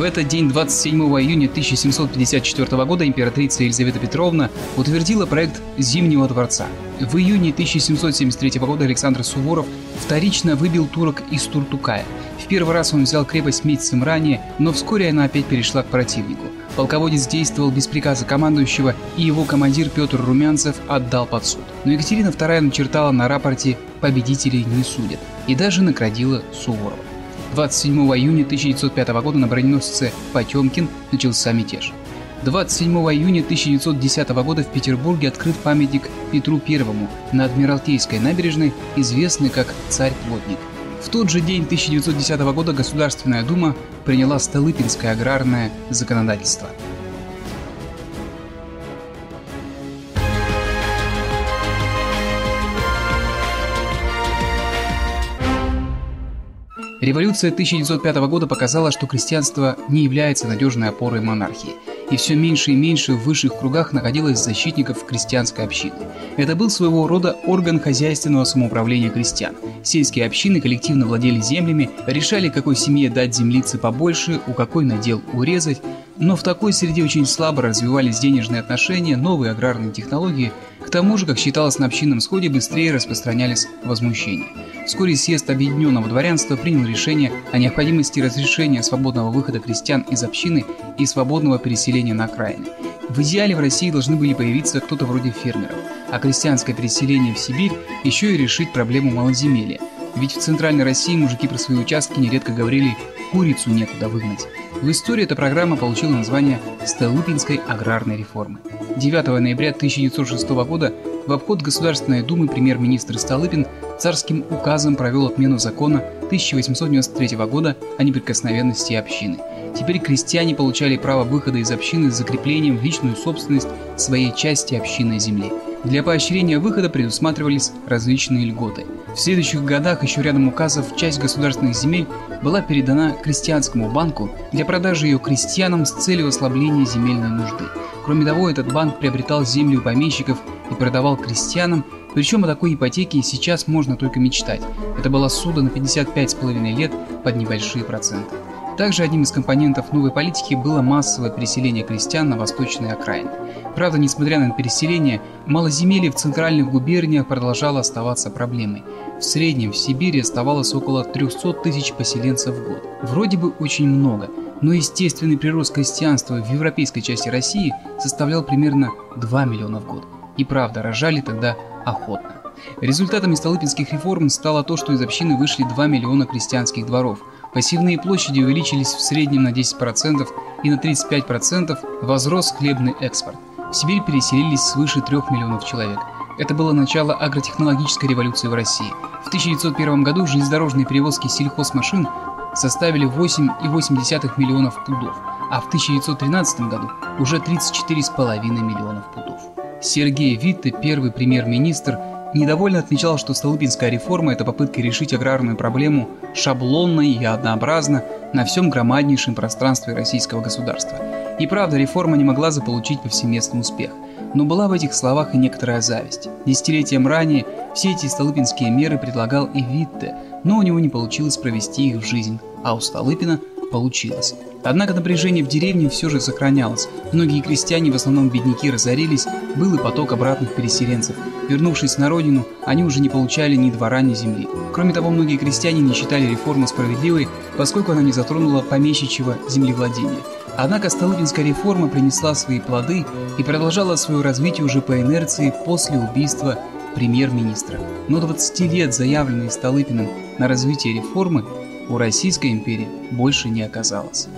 В этот день, 27 июня 1754 года, императрица Елизавета Петровна утвердила проект Зимнего дворца. В июне 1773 года Александр Суворов вторично выбил турок из Туртукая. В первый раз он взял крепость месяцем ранее, но вскоре она опять перешла к противнику. Полководец действовал без приказа командующего, и его командир Петр Румянцев отдал под суд. Но Екатерина II начертала на рапорте «Победителей не судят» и даже наградила Суворова. 27 июня 1905 года на броненосце «Потемкин» начался мятеж. 27 июня 1910 года в Петербурге открыт памятник Петру Первому на Адмиралтейской набережной, известный как «Царь-плотник». В тот же день 1910 года Государственная дума приняла Столыпинское аграрное законодательство. Революция 1905 года показала, что крестьянство не является надежной опорой монархии, и все меньше и меньше в высших кругах находилось защитников крестьянской общины. Это был своего рода орган хозяйственного самоуправления крестьян. Сельские общины коллективно владели землями, решали, какой семье дать землицы побольше, у какой надел урезать, но в такой среде очень слабо развивались денежные отношения, новые аграрные технологии, к тому же, как считалось на общинном сходе, быстрее распространялись возмущения. Вскоре съезд объединенного дворянства принял решение о необходимости разрешения свободного выхода крестьян из общины и свободного переселения на окраины. В идеале в России должны были появиться кто-то вроде фермеров, а крестьянское переселение в Сибирь еще и решить проблему малоземелья. Ведь в Центральной России мужики про свои участки нередко говорили «курицу некуда выгнать». В истории эта программа получила название «Столыпинской аграрной реформы». 9 ноября 1906 года в обход Государственной Думы премьер-министр Столыпин царским указом провел отмену закона 1893 года о неприкосновенности общины. Теперь крестьяне получали право выхода из общины с закреплением в личную собственность своей части общинной земли. Для поощрения выхода предусматривались различные льготы. В следующих годах еще рядом указов часть государственных земель была передана крестьянскому банку для продажи ее крестьянам с целью ослабления земельной нужды. Кроме того, этот банк приобретал земли у помещиков и продавал крестьянам, причем о такой ипотеке сейчас можно только мечтать. Это была ссуда на 55,5 лет под небольшие проценты. Также одним из компонентов новой политики было массовое переселение крестьян на восточные окраины. Правда, несмотря на переселение, малоземелье в центральных губерниях продолжало оставаться проблемой. В среднем в Сибири оставалось около 300 тысяч поселенцев в год. Вроде бы очень много, но естественный прирост крестьянства в европейской части России составлял примерно 2 миллиона в год. И правда, рожали тогда охотно. Результатами столыпинских реформ стало то, что из общины вышли 2 миллиона крестьянских дворов. Посевные площади увеличились в среднем на 10% и на 35% возрос хлебный экспорт. В Сибирь переселились свыше 3 миллионов человек. Это было начало агротехнологической революции в России. В 1901 году железнодорожные перевозки сельхозмашин составили 8,8 миллионов пудов, а в 1913 году уже 34,5 миллионов пудов. Сергей Витте, первый премьер-министр, недовольно отмечал, что Столыпинская реформа – это попытка решить аграрную проблему шаблонно и однообразно на всем громаднейшем пространстве российского государства. И правда, реформа не могла заполучить повсеместный успех. Но была в этих словах и некоторая зависть. Десятилетием ранее все эти столыпинские меры предлагал и Витте, но у него не получилось провести их в жизнь, а у Столыпина получилось. Однако напряжение в деревне все же сохранялось. Многие крестьяне, в основном бедняки, разорились, был и поток обратных переселенцев. Вернувшись на родину, они уже не получали ни двора, ни земли. Кроме того, многие крестьяне не считали реформу справедливой, поскольку она не затронула помещичьего землевладения. Однако Столыпинская реформа принесла свои плоды и продолжала свое развитие уже по инерции после убийства премьер-министра. Но 20 лет, заявленные Столыпиным на развитие реформы, у Российской империи больше не оказалось.